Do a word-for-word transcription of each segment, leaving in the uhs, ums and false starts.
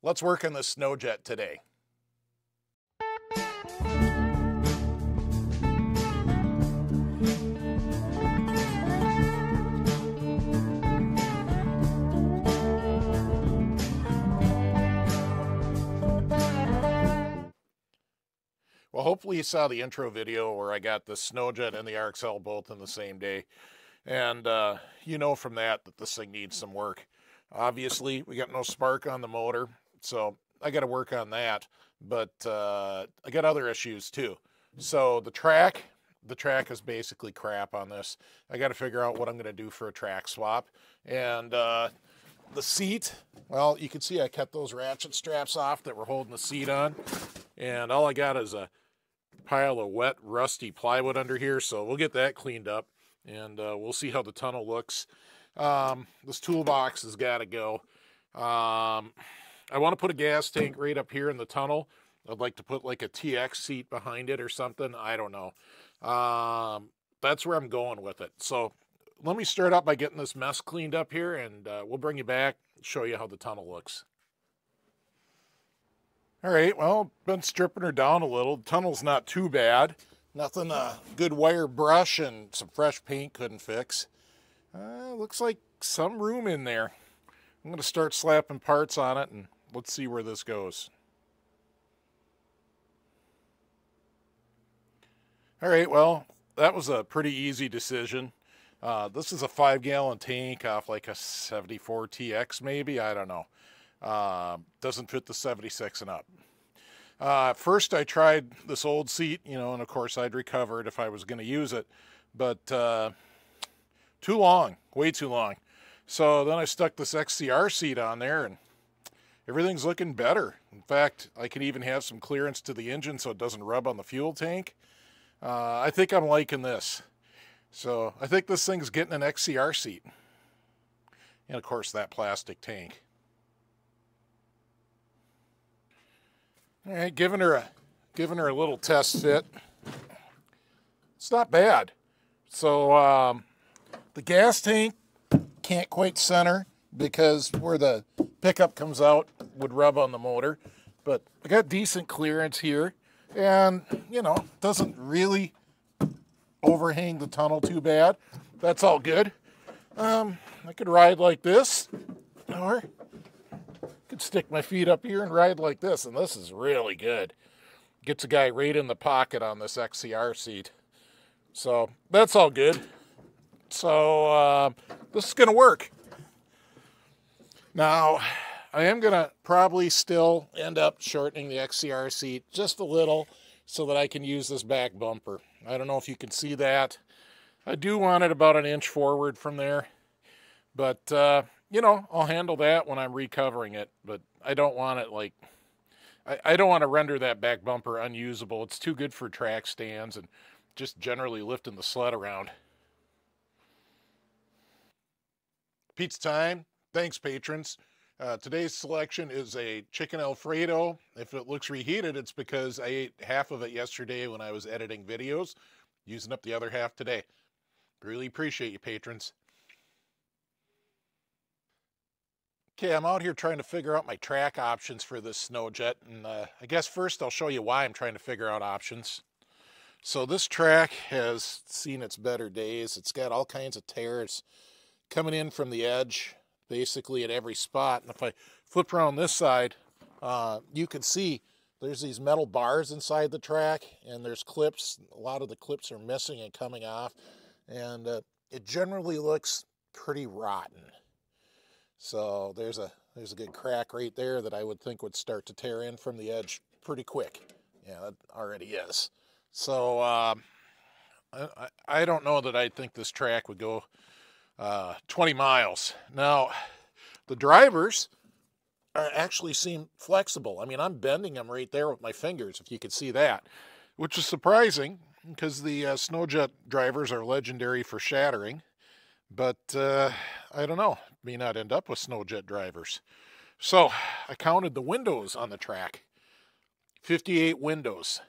Let's work on the Sno Jet today. Well, hopefully you saw the intro video where I got the Sno Jet and the R X L both in the same day. And uh, you know from that that this thing needs some work. Obviously, we got no spark on the motor, so I got to work on that. But uh, I got other issues too. So the track, the track is basically crap on this. I got to figure out what I'm going to do for a track swap. And uh, the seat, well, you can see I cut those ratchet straps off that were holding the seat on. And all I got is a pile of wet, rusty plywood under here, so we'll get that cleaned up, and uh, we'll see how the tunnel looks. Um, this toolbox has got to go. Um, I want to put a gas tank right up here in the tunnel. I'd like to put like a T X seat behind it or something. I don't know. Um, that's where I'm going with it. So let me start up by getting this mess cleaned up here, and uh, we'll bring you back, show you how the tunnel looks. All right, well, been stripping her down a little. The tunnel's not too bad. Nothing a good wire brush and some fresh paint couldn't fix. Uh, looks like some room in there. I'm gonna start slapping parts on it and let's see where this goes. All right, well, that was a pretty easy decision. Uh, this is a five gallon tank off like a seventy-four T X maybe, I don't know. Uh, doesn't fit the seventy-six and up. Uh, first I tried this old seat, you know, and of course I'd recover it if I was going to use it, but uh, too long, way too long. So then I stuck this X C R seat on there and everything's looking better. In fact, I can even have some clearance to the engine so it doesn't rub on the fuel tank. Uh, I think I'm liking this. So I think this thing's getting an X C R seat. And of course that plastic tank. All right, giving her a giving her a little test fit. It's not bad. So um, the gas tank can't quite center because where the pickup comes out would rub on the motor. But I got decent clearance here, and you know, doesn't really overhang the tunnel too bad. That's all good. Um, I could ride like this, or could stick my feet up here and ride like this, and this is really good. Gets a guy right in the pocket on this X C R seat. So that's all good. So uh, this is gonna work. Now, I am gonna probably still end up shortening the X C R seat just a little so that I can use this back bumper. I don't know if you can see that. I do want it about an inch forward from there, but uh, you know, I'll handle that when I'm recovering it, but I don't want it like, I, I don't want to render that back bumper unusable. It's too good for track stands and just generally lifting the sled around. Pizza time. Thanks, patrons. Uh, today's selection is a chicken Alfredo. If it looks reheated, it's because I ate half of it yesterday when I was editing videos, using up the other half today. Really appreciate you, patrons. Okay, I'm out here trying to figure out my track options for this Sno Jet, and uh, I guess first I'll show you why I'm trying to figure out options. So this track has seen its better days. It's got all kinds of tears coming in from the edge, basically at every spot. And if I flip around this side, uh, you can see there's these metal bars inside the track, and there's clips. A lot of the clips are missing and coming off, and uh, it generally looks pretty rotten. So there's a there's a good crack right there that I would think would start to tear in from the edge pretty quick. Yeah, that already is. So um, I, I don't know that I think this track would go uh, twenty miles. Now, the drivers are actually seem flexible. I mean, I'm bending them right there with my fingers, if you could see that, which is surprising because the uh, Sno Jet drivers are legendary for shattering. But uh, I don't know, may not end up with Sno Jet drivers. So I counted the windows on the track, fifty-eight windows.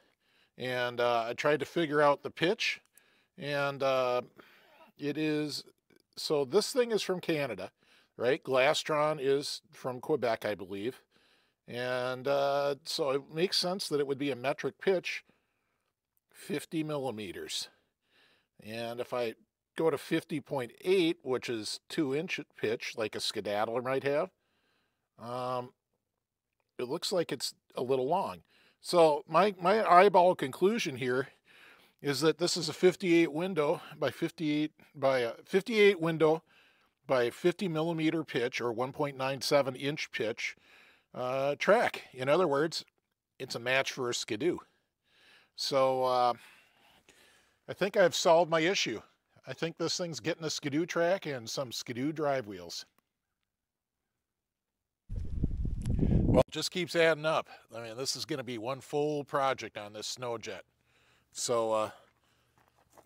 And uh, I tried to figure out the pitch. And uh, it is, so this thing is from Canada, right? Glastron is from Quebec, I believe. And uh, so it makes sense that it would be a metric pitch, fifty millimeters. And if I go to fifty point eight, which is two inch pitch, like a skedaddle might have, um, it looks like it's a little long. So my, my eyeball conclusion here is that this is a fifty-eight window by fifty-eight by a fifty-eight window by fifty millimeter pitch, or one point nine seven inch pitch uh, track. In other words, it's a match for a Ski-Doo. So uh, I think I've solved my issue. I think this thing's getting a Ski-Doo track and some Ski-Doo drive wheels. Well, it just keeps adding up. I mean, this is going to be one full project on this Sno Jet. So uh,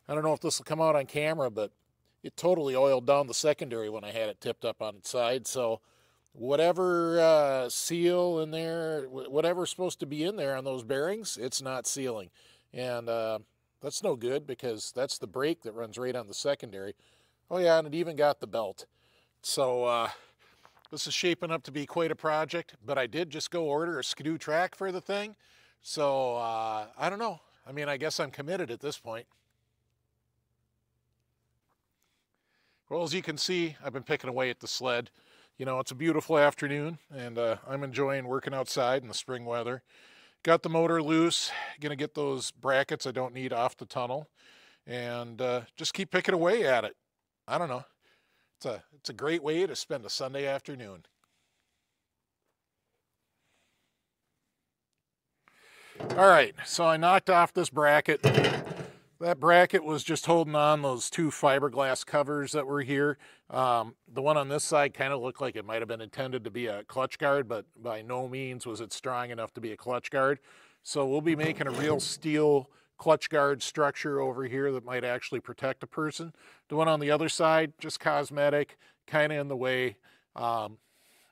I don't know if this will come out on camera, but it totally oiled down the secondary when I had it tipped up on its side. So whatever uh, seal in there, whatever's supposed to be in there on those bearings, it's not sealing. And uh, that's no good, because that's the brake that runs right on the secondary. Oh yeah, and it even got the belt. So uh, this is shaping up to be quite a project, but I did just go order a Ski-Doo track for the thing. So uh, I don't know. I mean, I guess I'm committed at this point. Well, as you can see, I've been picking away at the sled. You know, it's a beautiful afternoon, and uh, I'm enjoying working outside in the spring weather. Got the motor loose. Gonna get those brackets I don't need off the tunnel, and uh, just keep picking away at it. I don't know. It's a, it's a great way to spend a Sunday afternoon. All right, so I knocked off this bracket. That bracket was just holding on those two fiberglass covers that were here. Um, the one on this side kind of looked like it might have been intended to be a clutch guard, but by no means was it strong enough to be a clutch guard. So we'll be making a real steel clutch guard structure over here that might actually protect a person. The one on the other side, just cosmetic, kind of in the way. Um,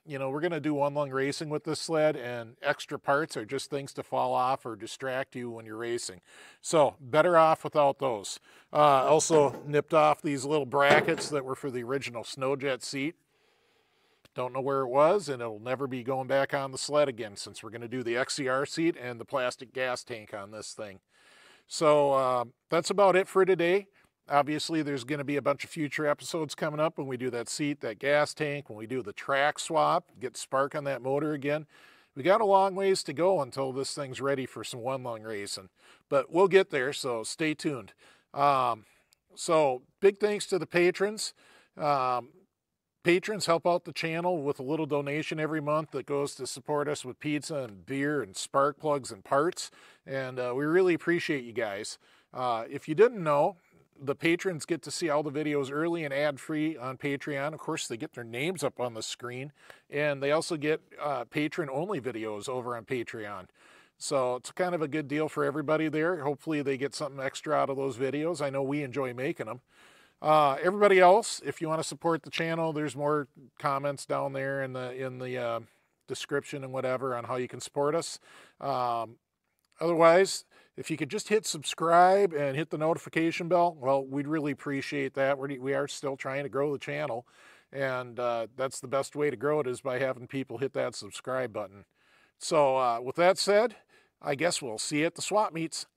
You know, we're going to do one-lung racing with this sled, and extra parts are just things to fall off or distract you when you're racing. So better off without those. Uh, also nipped off these little brackets that were for the original Sno Jet seat. Don't know where it was, and it'll never be going back on the sled again, since we're going to do the X C R seat and the plastic gas tank on this thing. So uh, that's about it for today. Obviously, there's going to be a bunch of future episodes coming up when we do that seat, that gas tank, when we do the track swap, get spark on that motor again. We got a long ways to go until this thing's ready for some one-lung racing, but we'll get there, so stay tuned. Um, so big thanks to the patrons. Um, patrons help out the channel with a little donation every month that goes to support us with pizza and beer and spark plugs and parts, and uh, we really appreciate you guys. Uh, if you didn't know, the patrons get to see all the videos early and ad-free on Patreon. Of course, they get their names up on the screen, and they also get uh, patron-only videos over on Patreon. So it's kind of a good deal for everybody there. Hopefully, they get something extra out of those videos. I know we enjoy making them. Uh, everybody else, if you want to support the channel, there's more comments down there in the in the uh, description and whatever on how you can support us. Um, otherwise, if you could just hit subscribe and hit the notification bell, well, we'd really appreciate that. We're, we are still trying to grow the channel, and uh, that's the best way to grow it, is by having people hit that subscribe button. So uh, with that said, I guess we'll see you at the swap meets.